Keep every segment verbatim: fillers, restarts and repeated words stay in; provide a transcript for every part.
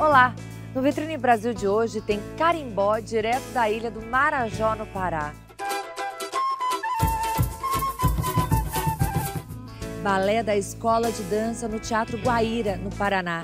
Olá! No Vitrine Brasil de hoje tem carimbó direto da Ilha do Marajó, no Pará. Balé da Escola de Dança no Teatro Guaíra, no Paraná.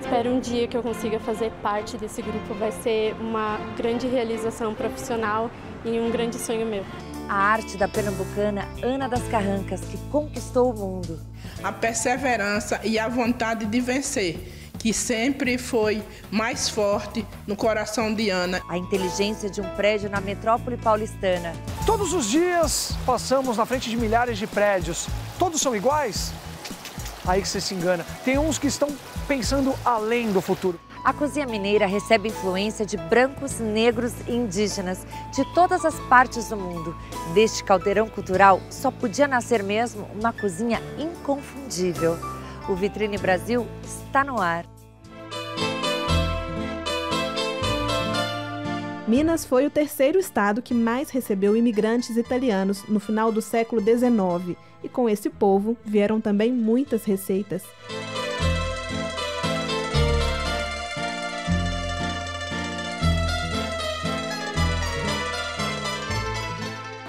Espero um dia que eu consiga fazer parte desse grupo. Vai ser uma grande realização profissional e um grande sonho meu. A arte da pernambucana Ana das Carrancas, que conquistou o mundo. A perseverança e a vontade de vencer, que sempre foi mais forte no coração de Ana. A inteligência de um prédio na metrópole paulistana. Todos os dias passamos na frente de milhares de prédios. Todos são iguais? Aí que você se engana. Tem uns que estão pensando além do futuro. A cozinha mineira recebe influência de brancos, negros e indígenas de todas as partes do mundo. Deste caldeirão cultural só podia nascer mesmo uma cozinha inconfundível. O Vitrine Brasil está no ar. Minas foi o terceiro estado que mais recebeu imigrantes italianos no final do século dezenove. E com esse povo vieram também muitas receitas.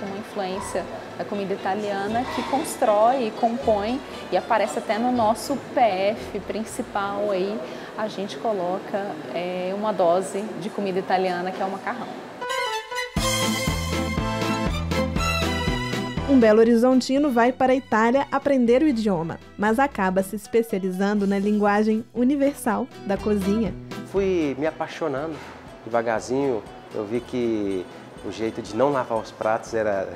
Uma influência da comida italiana que constrói e compõe e aparece até no nosso P F principal aí. A gente coloca é, uma dose de comida italiana, que é o macarrão. Um belo horizontino vai para a Itália aprender o idioma, mas acaba se especializando na linguagem universal da cozinha. Fui me apaixonando devagarzinho. Eu vi que o jeito de não lavar os pratos era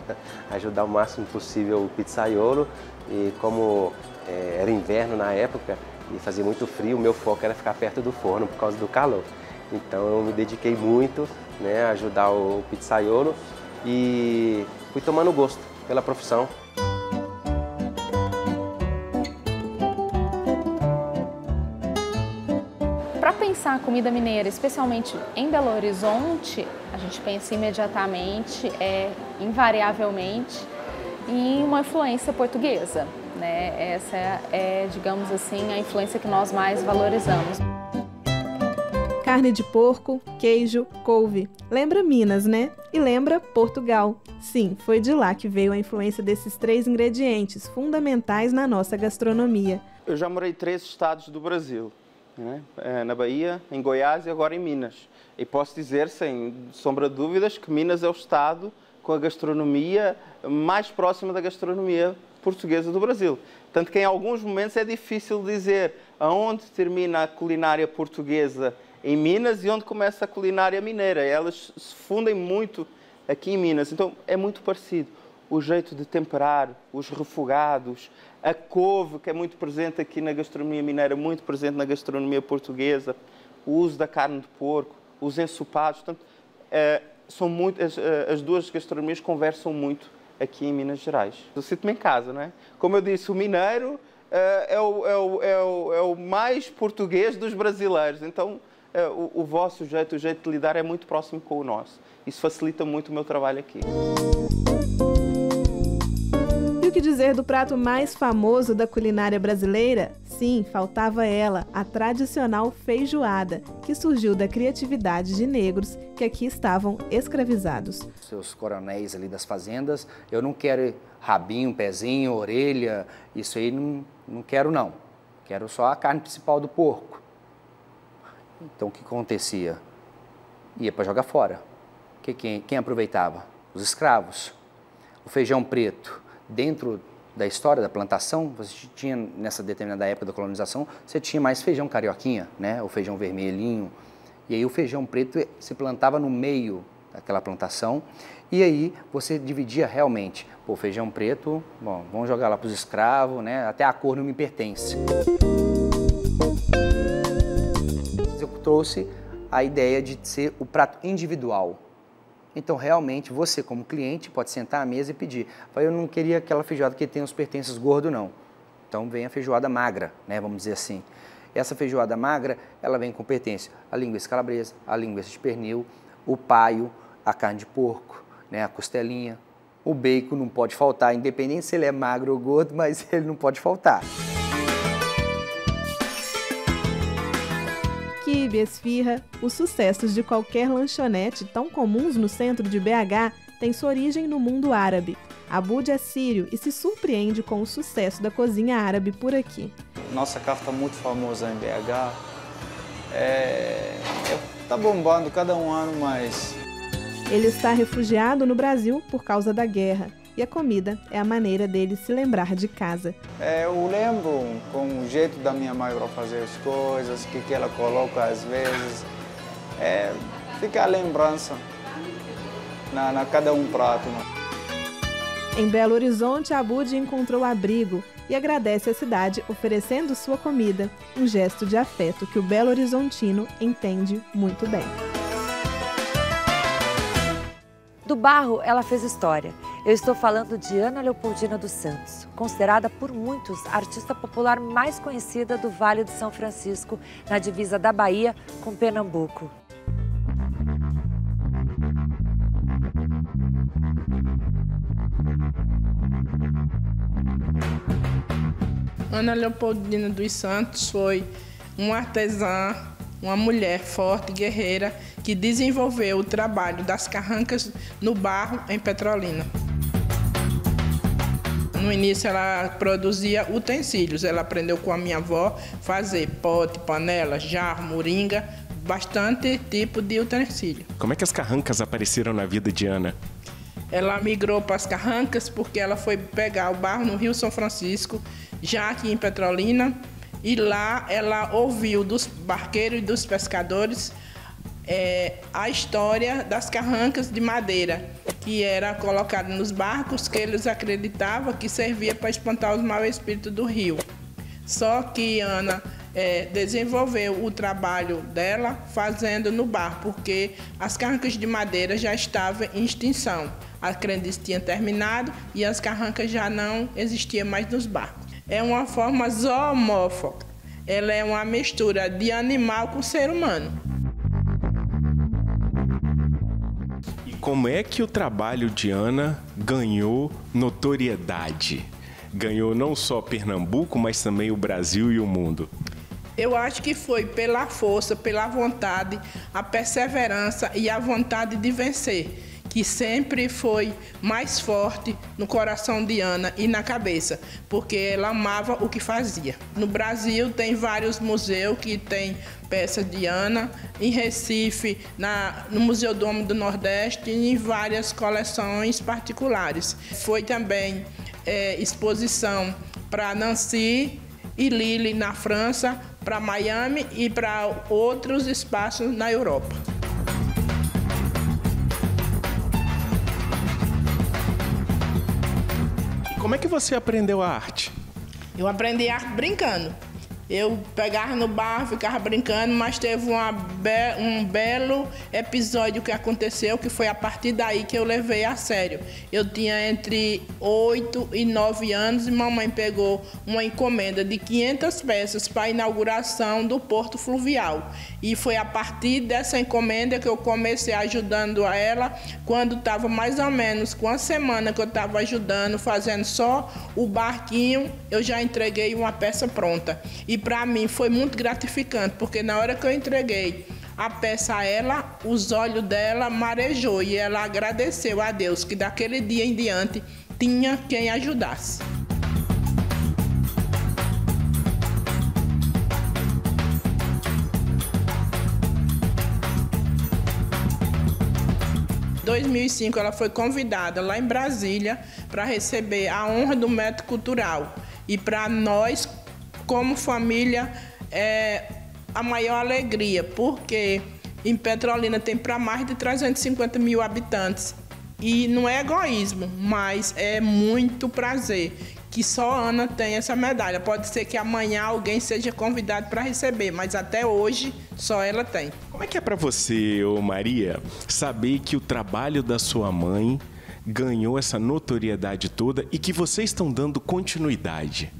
ajudar o máximo possível o pizzaiolo. E como é, era inverno na época, e fazia muito frio, o meu foco era ficar perto do forno por causa do calor. Então eu me dediquei muito, né, a ajudar o pizzaiolo e fui tomando gosto pela profissão. Para pensar a comida mineira, especialmente em Belo Horizonte, a gente pensa imediatamente, é, invariavelmente, em uma influência portuguesa. Né? Essa é, digamos assim, a influência que nós mais valorizamos. Carne de porco, queijo, couve. Lembra Minas, né? E lembra Portugal. Sim, foi de lá que veio a influência desses três ingredientes fundamentais na nossa gastronomia. Eu já morei em três estados do Brasil, né? Na Bahia, em Goiás e agora em Minas. E posso dizer, sem sombra de dúvidas, que Minas é o estado com a gastronomia mais próxima da gastronomia portuguesa do Brasil. Tanto que em alguns momentos é difícil dizer aonde termina a culinária portuguesa em Minas e onde começa a culinária mineira. Elas se fundem muito aqui em Minas, então é muito parecido. O jeito de temperar, os refogados, a couve, que é muito presente aqui na gastronomia mineira, muito presente na gastronomia portuguesa, o uso da carne de porco, os ensopados. Portanto, é, são muito, as, as duas gastronomias conversam muito aqui em Minas Gerais. Eu sinto-me em casa, não é? Como eu disse, o mineiro uh, é, o, é, o, é, o, é o mais português dos brasileiros, então uh, o, o vosso jeito, o jeito de lidar é muito próximo com o nosso. Isso facilita muito o meu trabalho aqui. E o que dizer do prato mais famoso da culinária brasileira? Sim, faltava ela, a tradicional feijoada, que surgiu da criatividade de negros que aqui estavam escravizados. Seus coronéis ali das fazendas, eu não quero rabinho, pezinho, orelha, isso aí não, não quero não. Quero só a carne principal do porco. Então o que acontecia? Ia para jogar fora. Que, quem, quem aproveitava? Os escravos. O feijão preto, dentro da história da plantação, você tinha, nessa determinada época da colonização, você tinha mais feijão carioquinha, né? O feijão vermelhinho. E aí o feijão preto se plantava no meio daquela plantação. E aí você dividia realmente. Pô, feijão preto, bom, vamos jogar lá para os escravos, né? Até a cor não me pertence. Eu trouxe a ideia de ser o prato individual. Então, realmente, você, como cliente, pode sentar à mesa e pedir. Eu não queria aquela feijoada que tem os pertences gordos, não. Então, vem a feijoada magra, né? Vamos dizer assim. Essa feijoada magra, ela vem com pertence a linguiça calabresa, a linguiça de pernil, o paio, a carne de porco, né? A costelinha. O bacon não pode faltar, independente se ele é magro ou gordo, mas ele não pode faltar. Quibe, esfirra, os sucessos de qualquer lanchonete tão comuns no centro de B H têm sua origem no mundo árabe. Aboud é sírio e se surpreende com o sucesso da cozinha árabe por aqui. Nossa carta está muito famosa em B H. É... Tá bombando cada um ano mais. Ele está refugiado no Brasil por causa da guerra. E a comida é a maneira dele se lembrar de casa. É, eu lembro com o jeito da minha mãe para fazer as coisas, o que, que ela coloca às vezes. É, fica a lembrança na, na cada um prato. Né? Em Belo Horizonte, Aboud encontrou abrigo e agradece a cidade oferecendo sua comida, um gesto de afeto que o Belo Horizontino entende muito bem. Do barro, ela fez história. Eu estou falando de Ana Leopoldina dos Santos, considerada por muitos a artista popular mais conhecida do Vale de São Francisco, na divisa da Bahia com Pernambuco. Ana Leopoldina dos Santos foi uma artesã, uma mulher forte, guerreira, que desenvolveu o trabalho das carrancas no barro em Petrolina. No início ela produzia utensílios, ela aprendeu com a minha avó fazer pote, panela, jarro, moringa, bastante tipo de utensílio. Como é que as carrancas apareceram na vida de Ana? Ela migrou para as carrancas porque ela foi pegar o barro no Rio São Francisco, já aqui em Petrolina, e lá ela ouviu dos barqueiros e dos pescadores é, a história das carrancas de madeira, que era colocada nos barcos, que eles acreditavam que servia para espantar os maus espíritos do rio. Só que Ana é, desenvolveu o trabalho dela fazendo no barro, porque as carrancas de madeira já estavam em extinção. A crendice tinha terminado e as carrancas já não existiam mais nos barcos. É uma forma zoomófoba. Ela é uma mistura de animal com ser humano. E como é que o trabalho de Ana ganhou notoriedade? Ganhou não só Pernambuco, mas também o Brasil e o mundo. Eu acho que foi pela força, pela vontade, a perseverança e a vontade de vencer, que sempre foi mais forte no coração de Ana e na cabeça, porque ela amava o que fazia. No Brasil tem vários museus que tem peças de Ana, em Recife, na, no Museu do Homem do Nordeste e em várias coleções particulares. Foi também é, exposição para Nancy e Lille na França, para Miami e para outros espaços na Europa. Como é que você aprendeu a arte? Eu aprendi a arte brincando. Eu pegava no bar, ficava brincando, mas teve uma be um belo episódio que aconteceu, que foi a partir daí que eu levei a sério. Eu tinha entre oito e nove anos e mamãe pegou uma encomenda de quinhentas peças para a inauguração do Porto Fluvial. E foi a partir dessa encomenda que eu comecei ajudando a ela, quando estava mais ou menos com uma semana que eu estava ajudando, fazendo só o barquinho, eu já entreguei uma peça pronta. E para mim foi muito gratificante, porque na hora que eu entreguei a peça a ela, os olhos dela marejou e ela agradeceu a Deus que daquele dia em diante tinha quem ajudasse. Em dois mil e cinco ela foi convidada lá em Brasília para receber a honra do Mérito Cultural e para nós, como família, é a maior alegria, porque em Petrolina tem para mais de trezentos e cinquenta mil habitantes. E não é egoísmo, mas é muito prazer que só Ana tem essa medalha. Pode ser que amanhã alguém seja convidado para receber, mas até hoje só ela tem. Como é que é para você, ô Maria, saber que o trabalho da sua mãe ganhou essa notoriedade toda e que vocês estão dando continuidade?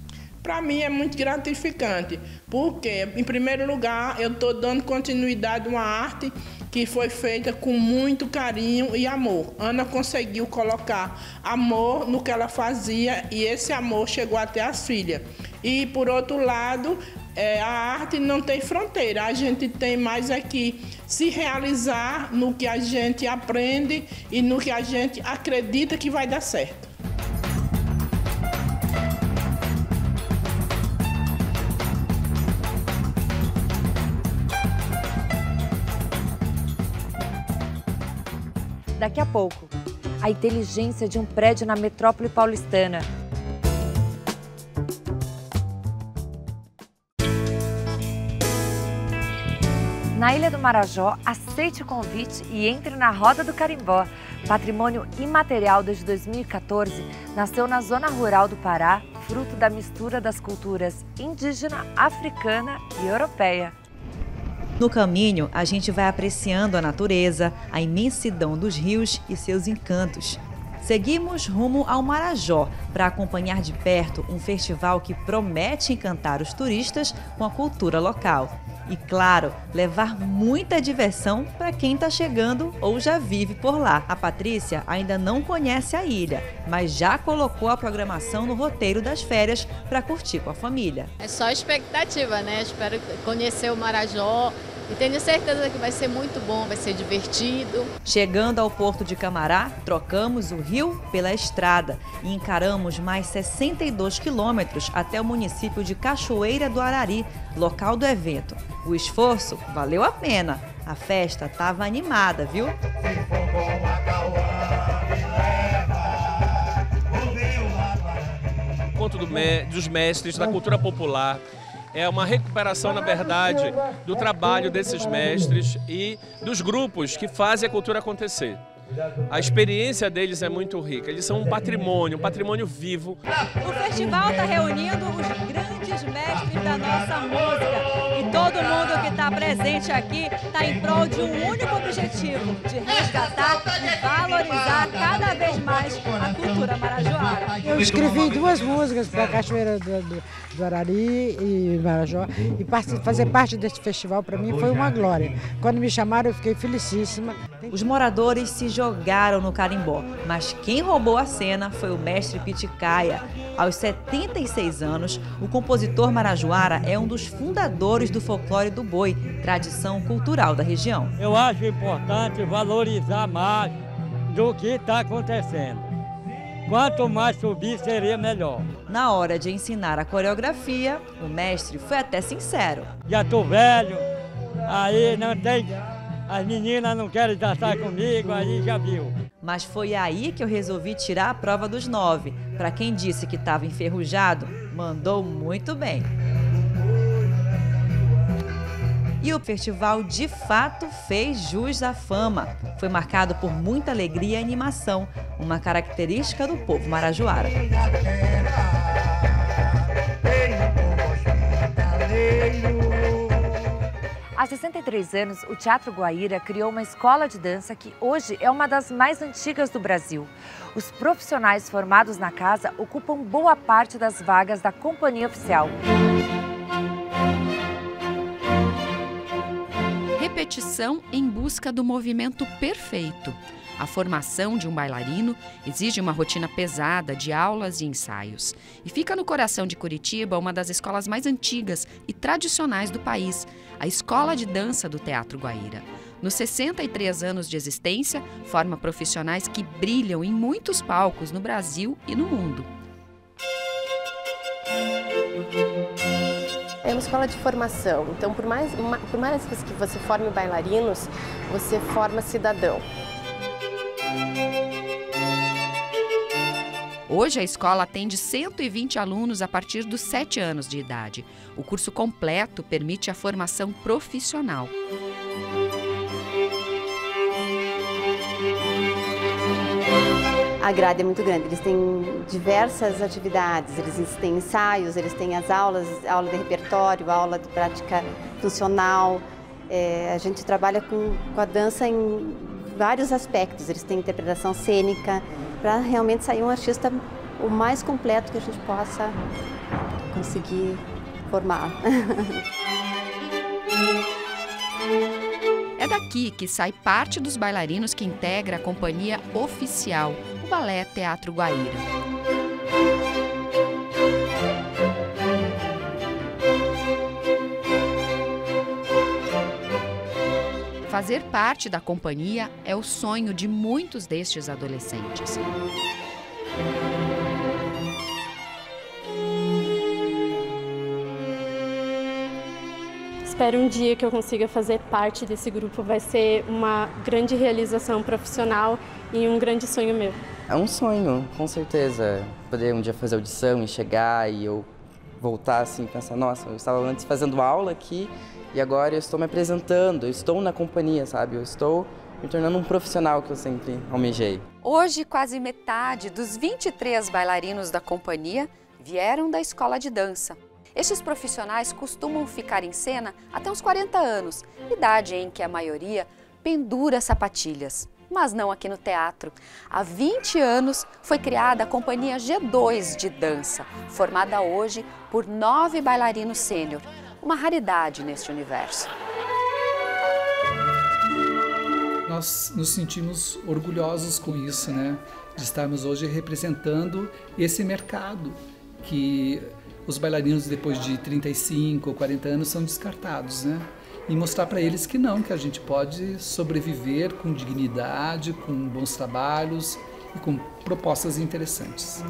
Para mim é muito gratificante, porque, em primeiro lugar, eu estou dando continuidade a uma arte que foi feita com muito carinho e amor. Ana conseguiu colocar amor no que ela fazia e esse amor chegou até as filhas. E, por outro lado, É, a arte não tem fronteira, a gente tem mais aqui se realizar no que a gente aprende e no que a gente acredita que vai dar certo. Daqui a pouco, a inteligência de um prédio na metrópole paulistana. Na Ilha do Marajó, aceite o convite e entre na Roda do Carimbó. Patrimônio imaterial desde dois mil e quatorze, nasceu na zona rural do Pará, fruto da mistura das culturas indígena, africana e europeia. No caminho, a gente vai apreciando a natureza, a imensidão dos rios e seus encantos. Seguimos rumo ao Marajó para acompanhar de perto um festival que promete encantar os turistas com a cultura local. E, claro, levar muita diversão para quem está chegando ou já vive por lá. A Patrícia ainda não conhece a ilha, mas já colocou a programação no roteiro das férias para curtir com a família. É só expectativa, né? Espero conhecer o Marajó e tenho certeza que vai ser muito bom, vai ser divertido. Chegando ao Porto de Camará, trocamos o rio pela estrada e encaramos mais sessenta e dois quilômetros até o município de Cachoeira do Arari, local do evento. O esforço valeu a pena. A festa estava animada, viu? Encontro do me- dos mestres da cultura popular. É uma recuperação, na verdade, do trabalho desses mestres e dos grupos que fazem a cultura acontecer. A experiência deles é muito rica, eles são um patrimônio, um patrimônio vivo. O festival está reunindo os grandes mestres da nossa música. E todo mundo que está presente aqui está em prol de um único objetivo, de resgatar e valorizar cada vez mais a cultura marajoara. Eu escrevi duas músicas para a Cachoeira do, do, do Arari e Marajó, e part- fazer parte desse festival para mim foi uma glória. Quando me chamaram eu fiquei felicíssima. Os moradores se jogaram no carimbó, mas quem roubou a cena foi o mestre Piticaia. Aos setenta e seis anos, o compositor marajoara é um dos fundadores do folclore do boi, tradição cultural da região. Eu acho importante valorizar mais do que está acontecendo. Quanto mais subir, seria melhor. Na hora de ensinar a coreografia, o mestre foi até sincero. Já tô velho, aí não tem... As meninas não querem dançar comigo, aí já viu. Mas foi aí que eu resolvi tirar a prova dos nove. Para quem disse que estava enferrujado, mandou muito bem. E o festival de fato fez jus à fama. Foi marcado por muita alegria e animação, uma característica do povo marajoara. Há sessenta e três anos, o Teatro Guaíra criou uma escola de dança que hoje é uma das mais antigas do Brasil. Os profissionais formados na casa ocupam boa parte das vagas da companhia oficial. Repetição em busca do movimento perfeito. A formação de um bailarino exige uma rotina pesada de aulas e ensaios. E fica no coração de Curitiba uma das escolas mais antigas e tradicionais do país, a Escola de Dança do Teatro Guaíra. Nos sessenta e três anos de existência, forma profissionais que brilham em muitos palcos no Brasil e no mundo. É uma escola de formação, então por mais, uma, por mais que você forme bailarinos, você forma cidadão. Hoje a escola atende cento e vinte alunos a partir dos sete anos de idade. O curso completo permite a formação profissional. A grade é muito grande, eles têm diversas atividades, eles têm ensaios, eles têm as aulas, aula de repertório, aula de prática funcional. É, a gente trabalha com, com a dança em vários aspectos, eles têm interpretação cênica, para realmente sair um artista o mais completo que a gente possa conseguir formar. É daqui que sai parte dos bailarinos que integra a companhia oficial, o Balé Teatro Guaíra. Fazer parte da companhia é o sonho de muitos destes adolescentes. Espero um dia que eu consiga fazer parte desse grupo. Vai ser uma grande realização profissional e um grande sonho meu. É um sonho, com certeza. Poder um dia fazer audição e chegar e eu voltar assim e pensar, nossa, eu estava antes fazendo aula aqui e agora eu estou me apresentando, eu estou na companhia, sabe? Eu estou me tornando um profissional que eu sempre almejei. Hoje, quase metade dos vinte e três bailarinos da companhia vieram da escola de dança. Estes profissionais costumam ficar em cena até uns quarenta anos, idade em que a maioria pendura sapatilhas. Mas não aqui no teatro. Há vinte anos foi criada a Companhia G dois de Dança, formada hoje por nove bailarinos sênior, uma raridade neste universo. Nós nos sentimos orgulhosos com isso, né? De estarmos hoje representando esse mercado que... os bailarinos, depois de trinta e cinco ou quarenta anos, são descartados, né? E mostrar para eles que não, que a gente pode sobreviver com dignidade, com bons trabalhos e com propostas interessantes.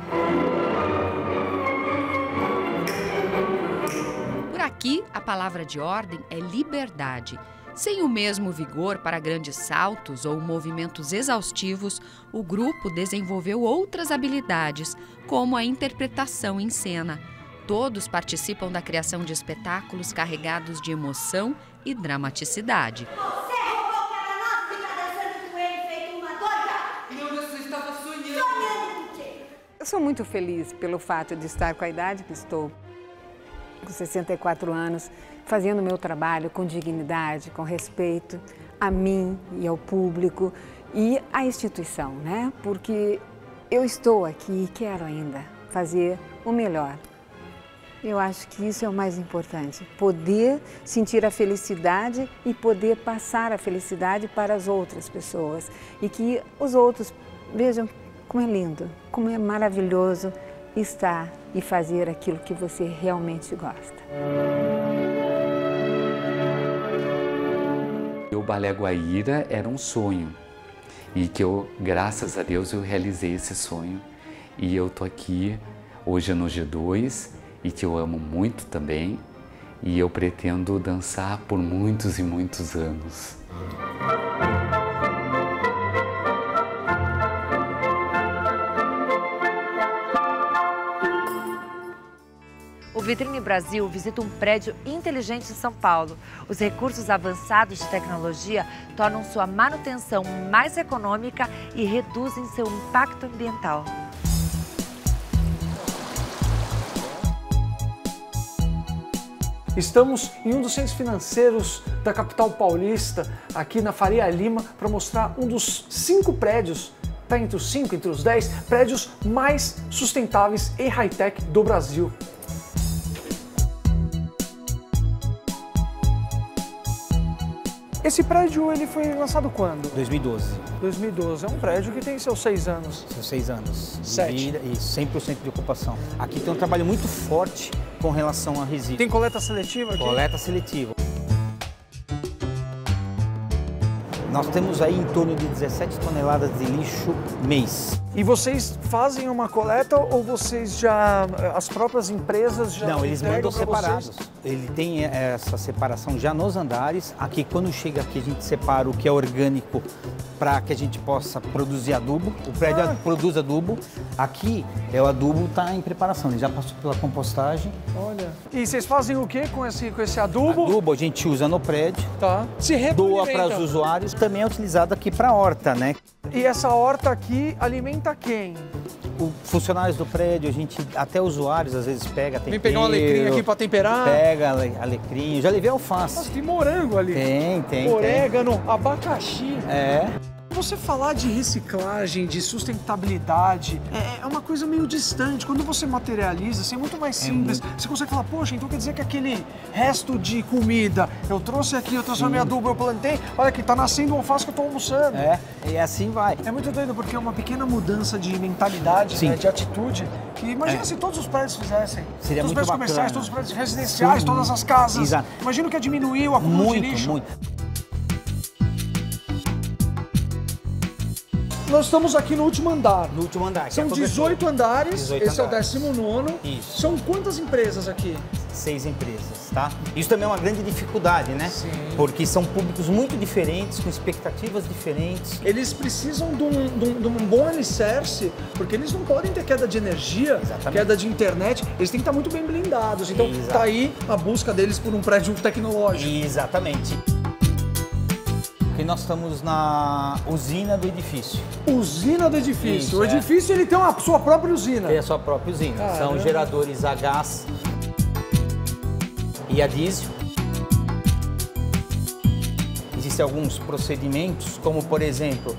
Por aqui, a palavra de ordem é liberdade. Sem o mesmo vigor para grandes saltos ou movimentos exaustivos, o grupo desenvolveu outras habilidades, como a interpretação em cena. Todos participam da criação de espetáculos carregados de emoção e dramaticidade. Você roubou para nós e tá dançando com ele feito uma doida! Não, você estava sonhando! Sonhando com quem? Eu sou muito feliz pelo fato de estar com a idade que estou, com sessenta e quatro anos, fazendo o meu trabalho com dignidade, com respeito a mim e ao público e à instituição, né? Porque eu estou aqui e quero ainda fazer o melhor. Eu acho que isso é o mais importante, poder sentir a felicidade e poder passar a felicidade para as outras pessoas. E que os outros vejam como é lindo, como é maravilhoso estar e fazer aquilo que você realmente gosta. O Balé Guaíra era um sonho e que eu, graças a Deus, eu realizei esse sonho. E eu estou aqui hoje no G dois. E que eu amo muito também, e eu pretendo dançar por muitos e muitos anos. O Vitrine Brasil visita um prédio inteligente em São Paulo. Os recursos avançados de tecnologia tornam sua manutenção mais econômica e reduzem seu impacto ambiental. Estamos em um dos centros financeiros da capital paulista, aqui na Faria Lima, para mostrar um dos cinco prédios, está entre os cinco, entre os dez, prédios mais sustentáveis e high-tech do Brasil. Esse prédio ele foi lançado quando? dois mil e doze. dois mil e doze, é um prédio que tem seus seis anos. Seus seis anos. Sete. E cem por cento de ocupação. Aqui tem um trabalho muito forte com relação a resíduos. Tem coleta seletiva aqui? Coleta seletiva. Nós temos aí em torno de dezessete toneladas de lixo mês. E vocês fazem uma coleta ou vocês já, as próprias empresas já... Não, eles mandam separados. Vocês? Ele tem essa separação já nos andares. Aqui, quando chega aqui, a gente separa o que é orgânico para que a gente possa produzir adubo. O prédio ah. produz adubo. Aqui, é o adubo está em preparação, ele já passou pela compostagem. Olha. E vocês fazem o que com esse, com esse adubo? Adubo a gente usa no prédio, tá. Se repulir, doa para então. os usuários. Também é utilizado aqui para a horta, né? E essa horta aqui alimenta quem? Os funcionários do prédio, a gente, até usuários, às vezes pega tempero. Vem pegar um alecrim aqui para temperar? Pega alecrim, já levei alface. Nossa, tem morango ali. Tem, tem, orégano, tem. Abacaxi. É. Você falar de reciclagem, de sustentabilidade, é uma coisa meio distante. Quando você materializa, assim, é muito mais simples. É muito... Você consegue falar, poxa, então quer dizer que aquele resto de comida eu trouxe aqui, eu transformei adubo, eu plantei, olha aqui, tá nascendo um alface que eu tô almoçando. É, e assim vai. É muito doido, porque é uma pequena mudança de mentalidade, né, de atitude. Que imagina é. se todos os prédios fizessem. Seria todos muito os prédios bacana. comerciais, todos os prédios residenciais, Sim. todas as casas. Exato. Imagina o que é diminuir o acúmulo de lixo. Muito, muito. nós estamos aqui no último andar. No último andar. São dezoito andares, dezoito esse andares. É o décimo nono. Isso. São quantas empresas aqui? Seis empresas, tá? Isso também é uma grande dificuldade, né? Sim. Porque são públicos muito diferentes, com expectativas diferentes. Eles precisam de um, de um, de um bom alicerce, porque eles não podem ter queda de energia, exatamente, queda de internet. Eles têm que estar muito bem blindados. Então, exatamente, tá aí a busca deles por um prédio tecnológico. Exatamente. Porque nós estamos na usina do edifício. Usina do edifício. Isso, o edifício é. ele tem a sua própria usina. Tem a sua própria usina. Caramba. São geradores a gás e a diesel. Existem alguns procedimentos, como por exemplo,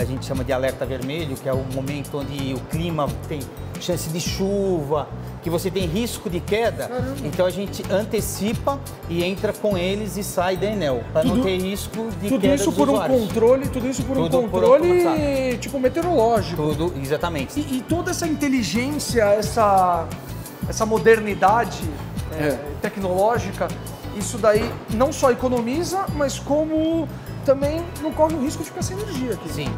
a gente chama de alerta vermelho, que é o momento onde o clima tem chance de chuva, que você tem risco de queda. Caramba. Então a gente antecipa e entra com eles e sai da Enel, para não ter risco de tudo queda isso por usuários. um controle, Tudo isso por tudo um controle, por tipo, meteorológico. Tudo, exatamente. E, e toda essa inteligência, essa, essa modernidade é, é. tecnológica, isso daí não só economiza, mas como também não corre o risco de ficar sem energia aqui. Sim.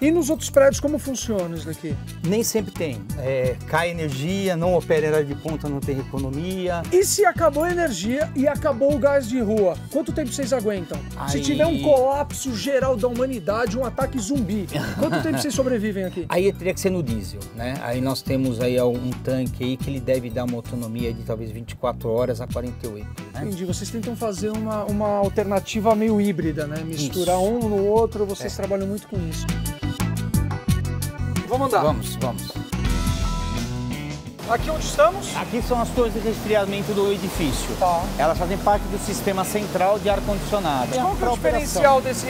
E nos outros prédios, como funciona isso daqui? Nem sempre tem. É, cai energia, não opera era de ponta, não tem economia. E se acabou a energia e acabou o gás de rua, quanto tempo vocês aguentam? Aí... Se tiver um colapso geral da humanidade, um ataque zumbi, quanto tempo vocês sobrevivem aqui? Aí teria que ser no diesel, né? Aí nós temos aí um tanque aí que ele deve dar uma autonomia de talvez vinte e quatro horas a quarenta e oito, né? Entendi. Vocês tentam fazer uma, uma alternativa meio híbrida, né? Misturar isso. um no outro, vocês é. trabalham muito com isso. Vamos andar. Vamos, vamos. Aqui onde estamos? Aqui são as torres de resfriamento do edifício. Tá. Elas fazem parte do sistema central de ar-condicionado. E qual que é o diferencial desse,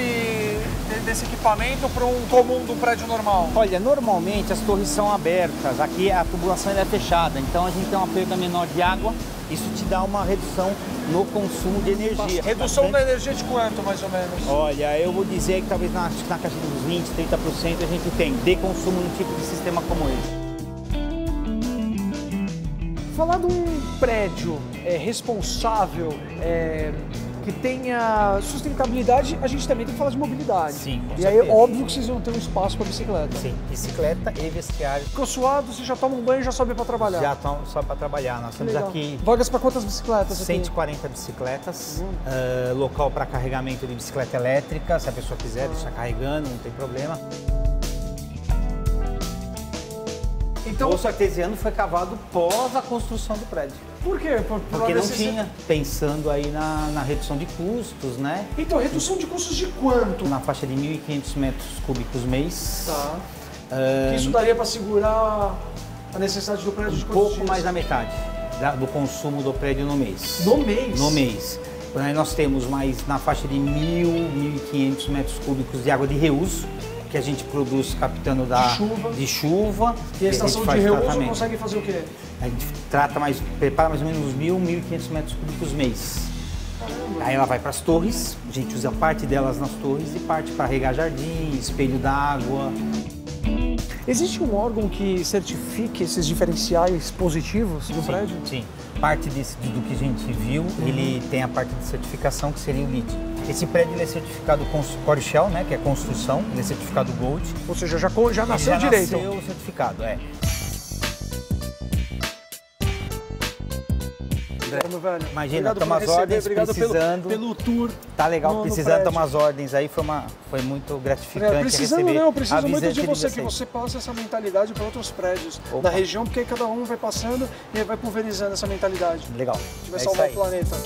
desse equipamento para um comum do prédio normal? Olha, normalmente as torres são abertas. Aqui a tubulação é fechada, então a gente tem uma perda menor de água. Isso te dá uma redução no consumo de energia. Redução da energia de quanto, mais ou menos? Olha, eu vou dizer que talvez na, na caixa dos vinte, trinta por cento a gente tem de consumo num tipo de sistema como esse. Falar de um prédio é, responsável, é, que tenha sustentabilidade, a gente também tem que falar de mobilidade. Sim, com certeza. E aí, óbvio que vocês vão ter um espaço para bicicleta. Sim, bicicleta e vestiário. Ficou suado, você já toma um banho e já sobe para trabalhar. Já sobe para trabalhar. Nós temos aqui... Vagas para quantas bicicletas? cento e quarenta bicicletas, uhum. uh, local para carregamento de bicicleta elétrica, se a pessoa quiser uhum. deixar carregando, não tem problema. Então, o poço artesiano foi cavado pós a construção do prédio. Por quê? Por, por Porque não tinha, pensando aí na, na redução de custos, né? Então, redução de custos de quanto? Na faixa de mil e quinhentos metros cúbicos mês. Tá. Uh, Isso daria para segurar a necessidade do prédio um de quantos pouco dias? Mais da metade do consumo do prédio no mês. No mês? No mês. Aí nós temos mais na faixa de mil, mil e quinhentos metros cúbicos de água de reuso, que a gente produz captando da de chuva, de chuva e a estação a de reuso consegue fazer o quê? A gente trata mais, prepara mais ou menos uns mil, mil e quinhentos metros cúbicos mês. Caramba. Aí ela vai para as torres, a gente usa parte delas nas torres e parte para regar jardim, espelho d'água. Existe um órgão que certifique esses diferenciais positivos do sim, prédio? Sim. Parte desse, do que a gente viu, uhum. ele tem a parte de certificação que seria o LEED. Esse prédio ele é certificado com Core Shell, né, que é construção, ele é certificado Gold. Ou seja, já, já nasceu direito. Já nasceu certificado, é. Velho. Imagina, tomar as ordens, precisando. Pelo, pelo tour. Tá legal, no, precisando tomar as ordens aí, foi, uma, foi muito gratificante. É, precisando receber não, eu preciso muito de você, que você passe essa mentalidade para outros prédios Opa. da região, porque aí cada um vai passando e vai pulverizando essa mentalidade. Legal. A gente vai é salvar o planeta.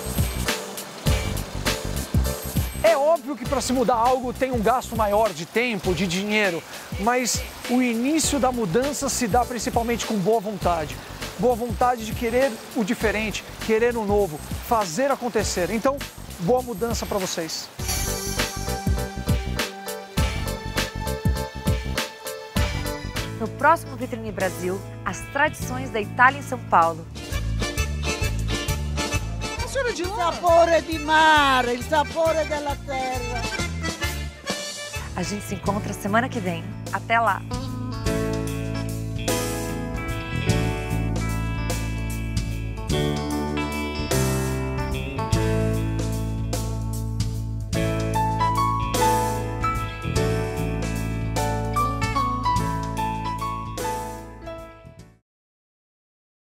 É óbvio que para se mudar algo tem um gasto maior de tempo, de dinheiro, mas o início da mudança se dá principalmente com boa vontade. Boa vontade de querer o diferente, querer o novo, fazer acontecer. Então, boa mudança para vocês. No próximo Vitrine Brasil, as tradições da Itália em São Paulo. Il sapore di mare, il sapore della terra. A gente se encontra semana que vem. Até lá!